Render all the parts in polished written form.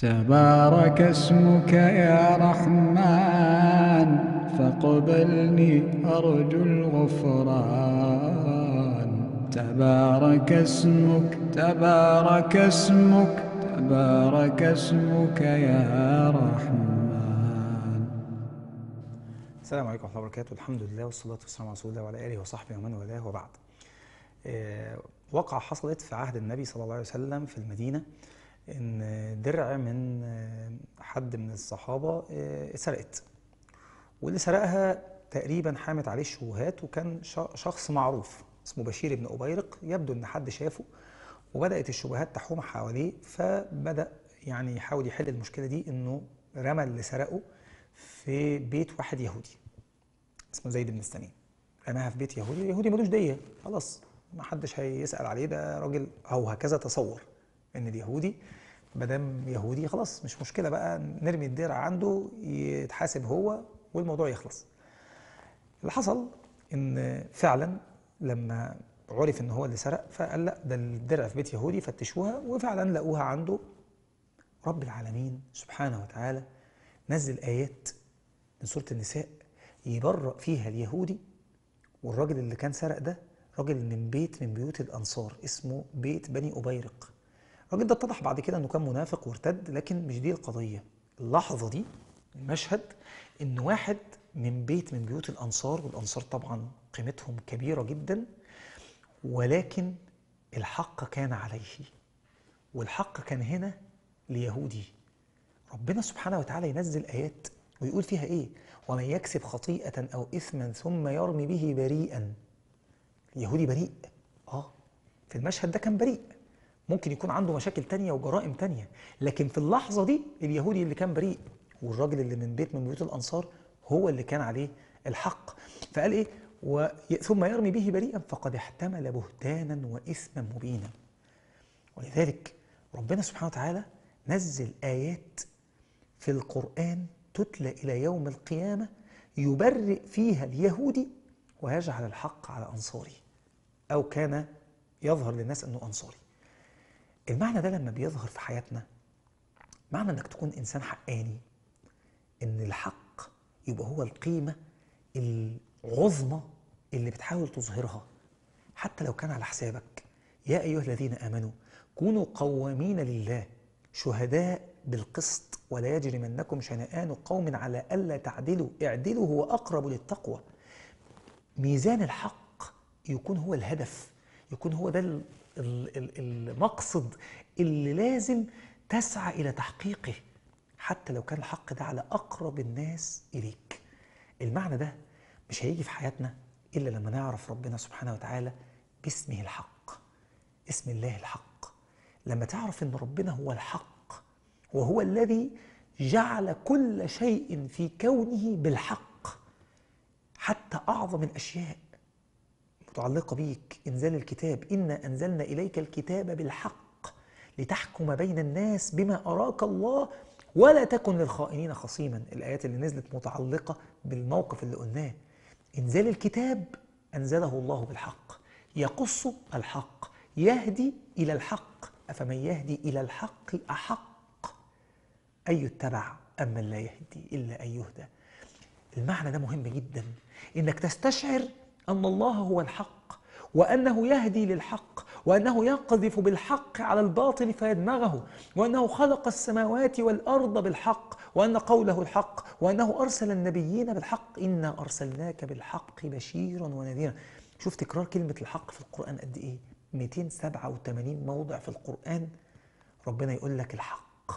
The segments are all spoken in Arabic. تبارك اسمك يا رحمن فاقبلني أرجو الغفران. تبارك اسمك تبارك اسمك تبارك اسمك يا رحمن. السلام عليكم ورحمة الله وبركاته. الحمد لله والصلاة والسلام على رسول الله وعلى آله وصحبه ومن والاه وبعد. وقعة حصلت في عهد النبي صلى الله عليه وسلم في المدينة إن درع من حد من الصحابة اتسرقت، واللي سرقها تقريبا حامت عليه الشبهات، وكان شخص معروف اسمه بشير ابن أبيرق. يبدو إن حد شافه وبدأت الشبهات تحوم حواليه، فبدأ يعني يحاول يحل المشكلة دي إنه رمى اللي سرقه في بيت واحد يهودي اسمه زيد بن الثنيان. رماها في بيت يهودي، اليهودي ملوش دية، خلاص ما حدش هيسأل عليه، ده راجل، أو هكذا تصور إن دي يهودي، ما دام يهودي خلاص مش مشكلة بقى، نرمي الدرع عنده يتحاسب هو والموضوع يخلص. اللي حصل إن فعلا لما عرف إن هو اللي سرق فقال لا، ده الدرع في بيت يهودي، فتشوها وفعلا لقوها عنده. رب العالمين سبحانه وتعالى نزل آيات من سورة النساء يبرأ فيها اليهودي، والراجل اللي كان سرق ده راجل من بيت من بيوت الأنصار اسمه بيت بني أبيرق. الراجل ده اتضح بعد كده انه كان منافق وارتد، لكن مش دي القضيه. اللحظه دي المشهد ان واحد من بيت من بيوت الانصار، والانصار طبعا قيمتهم كبيره جدا، ولكن الحق كان عليه، والحق كان هنا ليهودي. ربنا سبحانه وتعالى ينزل ايات ويقول فيها ايه؟ ومن يكسب خطيئه او اثما ثم يرمي به بريئا. اليهودي بريء، في المشهد ده كان بريء، ممكن يكون عنده مشاكل تانية وجرائم تانية، لكن في اللحظة دي اليهودي اللي كان بريء والراجل اللي من بيت من بيوت الأنصار هو اللي كان عليه الحق. فقال إيه؟ ثم يرمي به بريئا فقد احتمل بهتانا وإثما مبينا. ولذلك ربنا سبحانه وتعالى نزل آيات في القرآن تتلى إلى يوم القيامة يبرئ فيها اليهودي ويجعل الحق على أنصاري، أو كان يظهر للناس أنه أنصاري. المعنى ده لما بيظهر في حياتنا معنى انك تكون انسان حقاني، ان الحق يبقى هو القيمة العظمى اللي بتحاول تظهرها حتى لو كان على حسابك. يا ايها الذين امنوا كونوا قوامين لله شهداء بالقسط ولا يجرمنكم شنآن قوم على الا تعدلوا اعدلوا هو اقرب للتقوى. ميزان الحق يكون هو الهدف، يكون هو ده المقصد اللي لازم تسعى إلى تحقيقه حتى لو كان الحق ده على أقرب الناس إليك. المعنى ده مش هيجي في حياتنا إلا لما نعرف ربنا سبحانه وتعالى باسمه الحق، اسم الله الحق. لما تعرف إن ربنا هو الحق وهو الذي جعل كل شيء في كونه بالحق، حتى أعظم الأشياء متعلقة بيك، إنزال الكتاب، إنا أنزلنا إليك الكتاب بالحق لتحكم بين الناس بما أراك الله ولا تكن للخائنين خصيما. الآيات اللي نزلت متعلقة بالموقف اللي قلناه. إنزال الكتاب أنزله الله بالحق، يقص الحق، يهدي إلى الحق، أفمن يهدي إلى الحق أحق أن يتبع أمن لا يهدي إلا أن يهدى. المعنى ده مهم جدا، إنك تستشعر أن الله هو الحق، وأنه يهدي للحق، وأنه يقذف بالحق على الباطل فيدمغه، وأنه خلق السماوات والأرض بالحق، وأن قوله الحق، وأنه أرسل النبيين بالحق، إنا أرسلناك بالحق بشيرا ونذيرا. شوف تكرار كلمة الحق في القرآن قد إيه؟ 287 موضع في القرآن ربنا يقول لك الحق،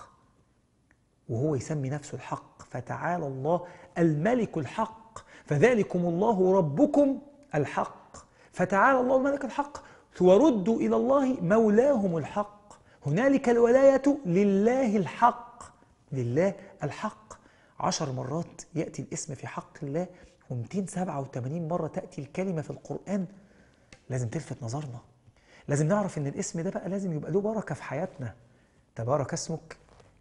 وهو يسمي نفسه الحق، فتعالى الله الملك الحق، فذلكم الله ربكم الحق، فتعالى الله الملك الحق، وردوا إلى الله مولاهم الحق، هنالك الولاية لله الحق. لله الحق 10 مرات يأتي الاسم في حق الله، و287 مرة تأتي الكلمة في القرآن. لازم تلفت نظرنا، لازم نعرف إن الاسم ده بقى لازم يبقى له بركة في حياتنا. تبارك اسمك،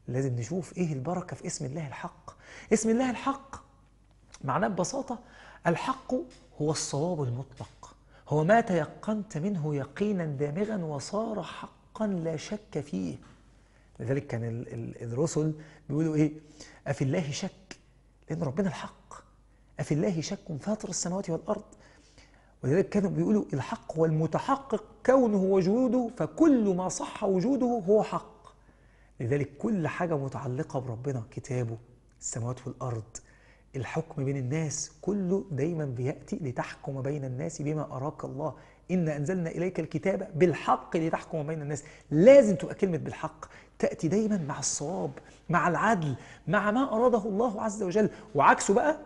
لازم نشوف إيه البركة في اسم الله الحق. اسم الله الحق معناه ببساطة الحق هو الصواب المطلق، هو ما تيقنت منه يقينا دامغا وصار حقا لا شك فيه. لذلك كان الرسل بيقولوا ايه؟ أفي الله شك، لأن ربنا الحق. أفي الله شك فاطر السماوات والأرض. ولذلك كانوا بيقولوا الحق هو المتحقق كونه وجوده، فكل ما صح وجوده هو حق. لذلك كل حاجة متعلقة بربنا، كتابه، السماوات والأرض، الحكم بين الناس، كله دايما بيأتي لتحكم بين الناس بما أراك الله، إن أنزلنا إليك الكتاب بالحق لتحكم بين الناس. لازم تبقى كلمة بالحق تأتي دايما مع الصواب، مع العدل، مع ما أراده الله عز وجل. وعكسه بقى،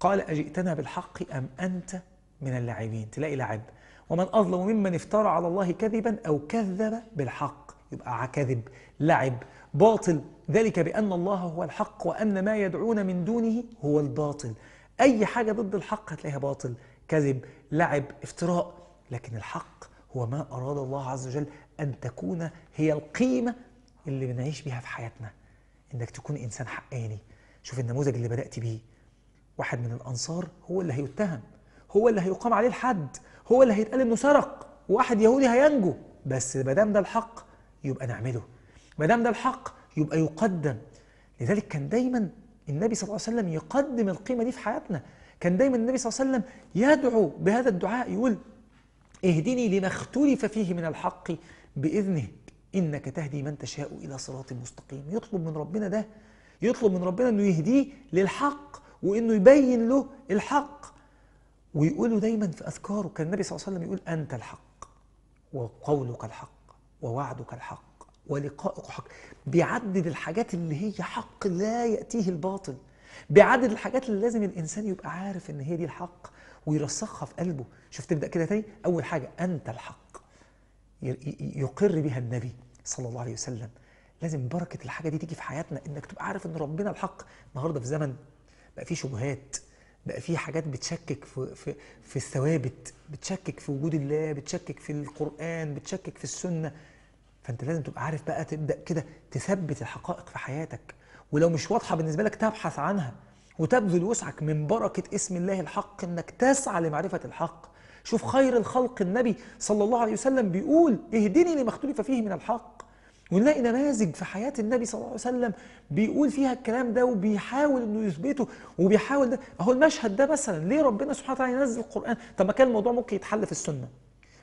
قال أجئتنا بالحق أم أنت من اللاعبين، تلاقي لعب. ومن أظلم ممن افترى على الله كذبا أو كذب بالحق، يبقى كذب، لعب، باطل. ذلك بأن الله هو الحق وأن ما يدعون من دونه هو الباطل. أي حاجة ضد الحق هتلاقيها باطل، كذب، لعب، افتراء. لكن الحق هو ما أراد الله عز وجل أن تكون هي القيمة اللي بنعيش بها في حياتنا، إنك تكون إنسان حقاني. شوف النموذج اللي بدأت بيه، واحد من الأنصار هو اللي هيتهم، هو اللي هيقام عليه الحد، هو اللي هيتقال إنه سرق، واحد يهودي هينجو. بس ما دام ده الحق يبقى نعمله، ما دام ده الحق يبقى يقدم. لذلك كان دايما النبي صلى الله عليه وسلم يقدم القيمة دي في حياتنا. كان دايما النبي صلى الله عليه وسلم يدعو بهذا الدعاء، يقول اهدني لما اختلف فيه من الحق بإذنك إنك تهدي من تشاء إلى صراط مستقيم. يطلب من ربنا ده، يطلب من ربنا إنه يهديه للحق وإنه يبين له الحق. ويقوله دايما في أذكاره، كان النبي صلى الله عليه وسلم يقول أنت الحق وقولك الحق ووعدك الحق ولقائك حق. بيعدد الحاجات اللي هي حق لا يأتيه الباطل، بيعدد الحاجات اللي لازم الإنسان يبقى عارف إن هي دي الحق ويرسخها في قلبه. شوف تبدأ كده تاني، أول حاجة أنت الحق، يقر بها النبي صلى الله عليه وسلم. لازم بركة الحاجة دي تيجي في حياتنا، إنك تبقى عارف إن ربنا الحق. النهاردة في زمن بقى فيه شبهات، بقى في حاجات بتشكك في الثوابت، بتشكك في وجود الله، بتشكك في القرآن، بتشكك في السنة. فأنت لازم تبقى عارف بقى، تبدأ كده تثبت الحقائق في حياتك، ولو مش واضحة بالنسبة لك تبحث عنها وتبذل وسعك من بركة اسم الله الحق، إنك تسعى لمعرفة الحق. شوف خير الخلق النبي صلى الله عليه وسلم بيقول اهدني لما اختلف فيه من الحق. ونلاقي نماذج في حياة النبي صلى الله عليه وسلم بيقول فيها الكلام ده وبيحاول إنه يثبته وبيحاول ده. أهو المشهد ده مثلا، ليه ربنا سبحانه وتعالى ينزل القرآن؟ طب ما كان الموضوع ممكن يتحل في السنة،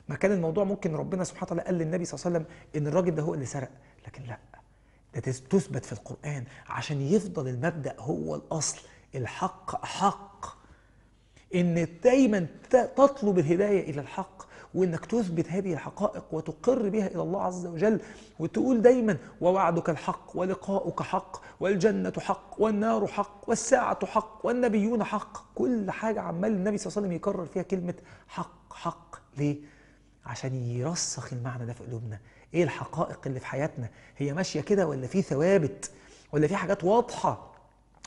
ما كان الموضوع ممكن ربنا سبحانه وتعالى قال للنبي صلى الله عليه وسلم إن الراجل ده هو اللي سرق. لكن لا، ده تثبت في القرآن عشان يفضل المبدأ هو الأصل، الحق أحق، إن دايما تطلب الهداية إلى الحق، وإنك تثبت هذه الحقائق وتقر بها إلى الله عز وجل، وتقول دايما ووعدك الحق ولقاؤك حق والجنة حق والنار حق والساعة حق والنبيون حق. كل حاجة عمال النبي صلى الله عليه وسلم يكرر فيها كلمة حق حق. ليه؟ عشان يرسخ المعنى ده في قلوبنا. إيه الحقائق اللي في حياتنا؟ هي ماشية كده ولا في ثوابت؟ ولا في حاجات واضحة؟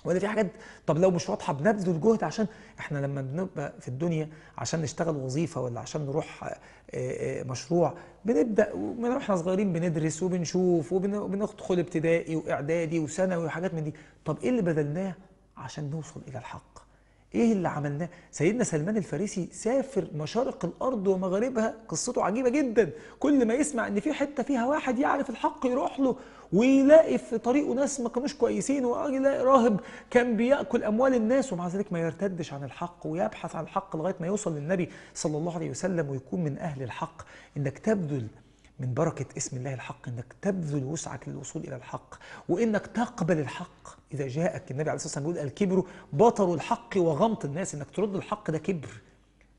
ولا في حاجات طب لو مش واضحه بنبذل جهد؟ عشان احنا لما بنبقى في الدنيا عشان نشتغل وظيفه ولا عشان نروح مشروع، بنبدا من واحنا صغيرين بندرس وبنشوف وبندخل ابتدائي واعدادي وثانوي وحاجات من دي. طب ايه اللي بذلناه عشان نوصل الى الحق؟ ايه اللي عملناه؟ سيدنا سلمان الفارسي سافر مشارق الارض ومغاربها، قصته عجيبه جدا. كل ما يسمع ان في حته فيها واحد يعرف الحق يروح له، ويلاقي في طريقه ناس ما كانوش كويسين، ويلاقي راهب كان بياكل اموال الناس، ومع ذلك ما يرتدش عن الحق ويبحث عن الحق لغايه ما يوصل للنبي صلى الله عليه وسلم ويكون من اهل الحق. انك تبذل من بركه اسم الله الحق، انك تبذل وسعك للوصول الى الحق، وانك تقبل الحق اذا جاءك. النبي عليه الصلاه والسلام بيقول الكبر بطر الحق وغمط الناس. انك ترد الحق ده كبر.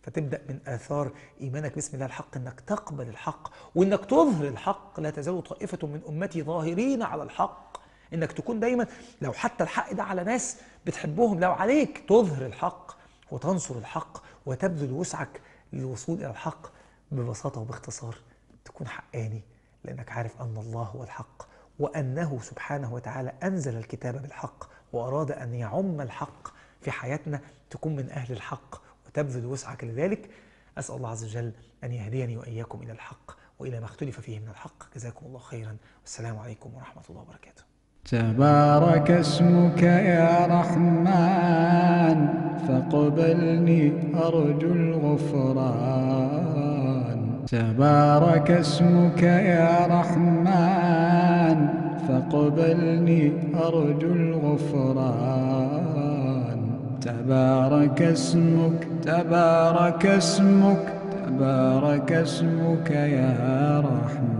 فتبدا من اثار ايمانك باسم الله الحق انك تقبل الحق وانك تظهر الحق. لا تزال طائفه من امتي ظاهرين على الحق. انك تكون دايما لو حتى الحق ده على ناس بتحبهم، لو عليك تظهر الحق وتنصر الحق وتبذل وسعك للوصول الى الحق. ببساطه وباختصار، تكون حقاني لأنك عارف أن الله هو الحق، وأنه سبحانه وتعالى أنزل الكتاب بالحق وأراد أن يعم الحق في حياتنا. تكون من أهل الحق وتبذل وسعك لذلك. أسأل الله عز وجل أن يهديني وإياكم إلى الحق وإلى ما اختلف فيه من الحق. جزاكم الله خيرا، والسلام عليكم ورحمة الله وبركاته. تبارك اسمك يا رحمن فاقبلني أرجو الغفران. تبارك اسمك يا رحمن فاقبلني أرجو الغفران. تبارك اسمك تبارك اسمك تبارك اسمك يا رحمن.